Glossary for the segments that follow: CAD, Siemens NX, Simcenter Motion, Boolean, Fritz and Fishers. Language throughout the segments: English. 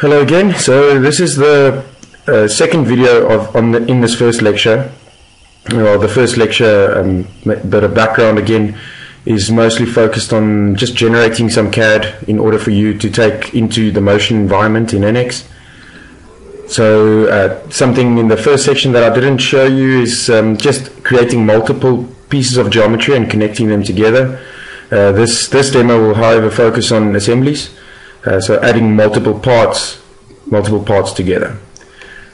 Hello again. So this is the second video in this first lecture. Well, the first lecture, bit of background again, is mostly focused on just generating some CAD in order for you to take into the motion environment in NX. So something in the first section that I didn't show you is just creating multiple pieces of geometry and connecting them together. This demo will, however, focus on assemblies. So adding multiple parts together.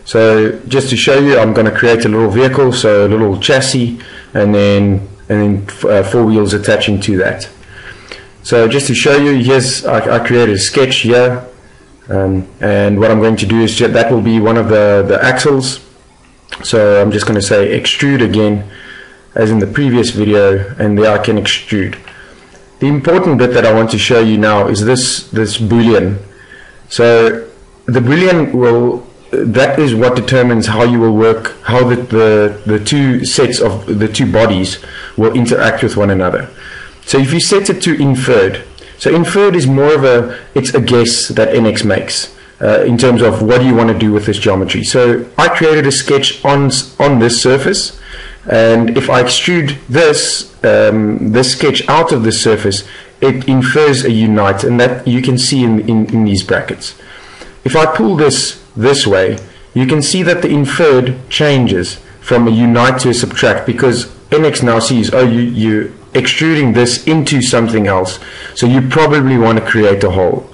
So just to show you, I'm going to create a little vehicle, so a little chassis, and then four wheels attaching to that. So just to show you, here's I created a sketch here, and what I'm going to do is that will be one of the axles. So I'm just going to say extrude again, as in the previous video, and there I can extrude. The important bit that I want to show you now is this Boolean. So the Boolean that is what determines how you will work, how the two sets of the two bodies will interact with one another. So if you set it to inferred, so inferred is more of it's a guess that NX makes in terms of what do you want to do with this geometry. So I created a sketch on this surface. And if I extrude this sketch out of the surface, it infers a unite, and that you can see in these brackets. If I pull this way, you can see that the inferred changes from a unite to a subtract, because NX now sees, oh, you're extruding this into something else, so you probably want to create a whole.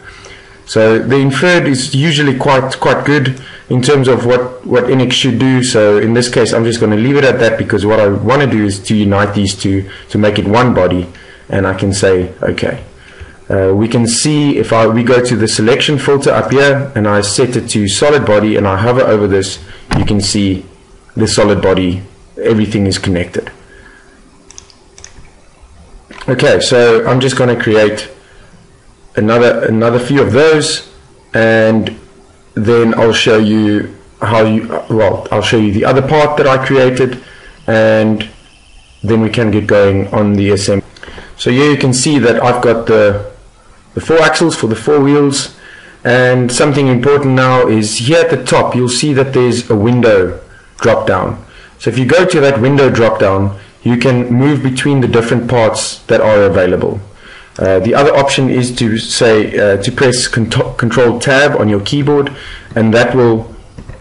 So the inferred is usually quite good in terms of what NX should do. So in this case, I'm just going to leave it at that, because what I want to do is to unite these two to make it one body, and I can say okay. We can see if we go to the selection filter up here, and I set it to solid body, and I hover over this, you can see the solid body, everything is connected. Okay, so I'm just going to create another few of those, and then I'll show you I'll show you the other part that I created, and then we can get going on the assembly. So here you can see that I've got the four axles for the four wheels, and something important now is here at the top you'll see that there's a window drop down. So if you go to that window drop down, you can move between the different parts that are available. The other option is to say press Control Tab on your keyboard, and that will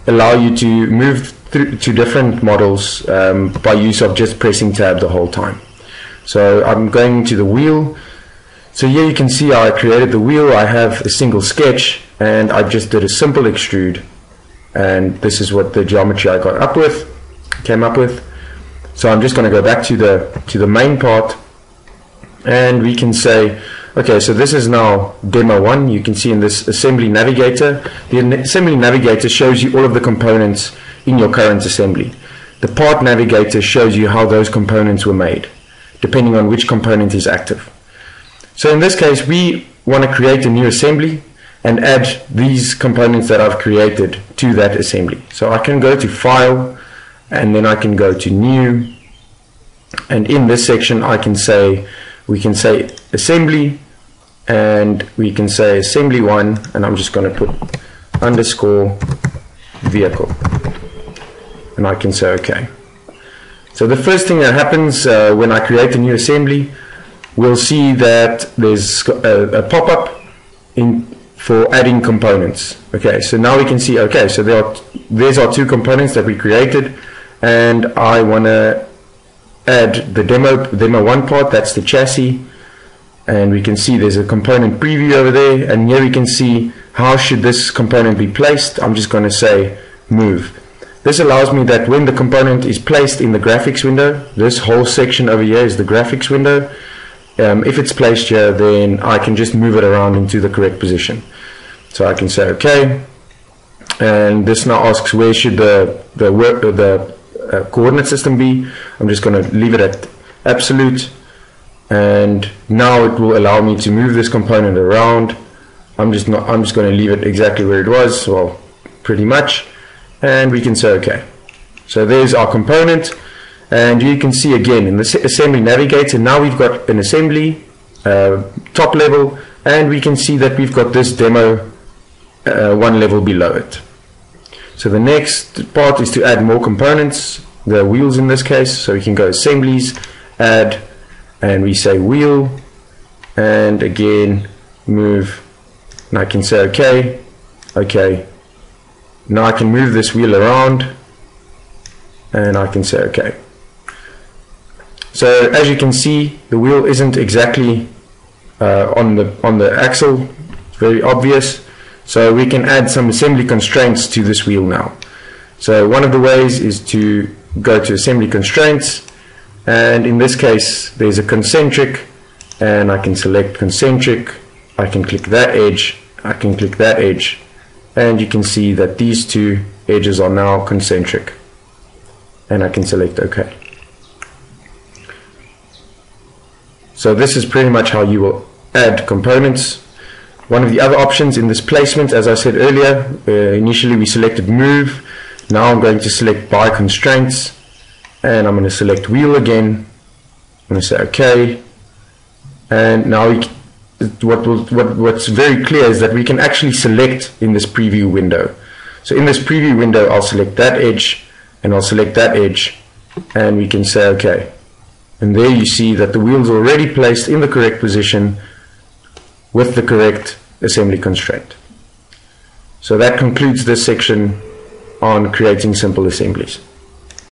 allow you to move through to different models by use of just pressing Tab the whole time. So I'm going to the wheel. So here you can see I created the wheel. I have a single sketch, and I just did a simple extrude, and this is what the geometry I came up with. So I'm just going to go back to the main part. And we can say, okay, so this is now demo one. You can see in this assembly navigator, the assembly navigator shows you all of the components in your current assembly. The part navigator shows you how those components were made, depending on which component is active. So in this case, we want to create a new assembly and add these components that I've created to that assembly. So I can go to File, and then I can go to New, and in this section I can say, we can say assembly, and we can say assembly 1, and I'm just going to put underscore vehicle, and I can say OK. So the first thing that happens when I create a new assembly, we'll see that there's a pop-up for adding components. Okay, so now we can see, okay, so there's our two components that we created, and I want to add the demo one part, that's the chassis, and we can see there's a component preview over there, and here we can see how should this component be placed. I'm just going to say move. This allows me that when the component is placed in the graphics window, this whole section over here is the graphics window. If it's placed here, then I can just move it around into the correct position. So I can say okay, and this now asks where should the coordinate system be. I'm just going to leave it at absolute, and now it will allow me to move this component around. I'm just going to leave it exactly where it was, well, pretty much, and we can say okay. So there's our component, and you can see again in the assembly navigator, now we've got an assembly top level, and we can see that we've got this demo one level below it. So the next part is to add more components, the wheels in this case. So we can go assemblies, add, and we say wheel, and again move, and I can say okay, okay. Now I can move this wheel around and I can say okay. So as you can see, the wheel isn't exactly on the axle. It's very obvious. So we can add some assembly constraints to this wheel now. So one of the ways is to go to assembly constraints, and in this case there's a concentric, and I can select concentric, I can click that edge, I can click that edge, and you can see that these two edges are now concentric, and I can select OK. So this is pretty much how you will add components. One of the other options in this placement, as I said earlier, initially we selected move. Now I'm going to select by constraints, and I'm going to select wheel again. I'm going to say OK, and now what's very clear is that we can actually select in this preview window. So in this preview window, I'll select that edge, and I'll select that edge, and we can say OK. And there you see that the wheel's already placed in the correct position with the correct assembly constraint. So that concludes this section on creating simple assemblies.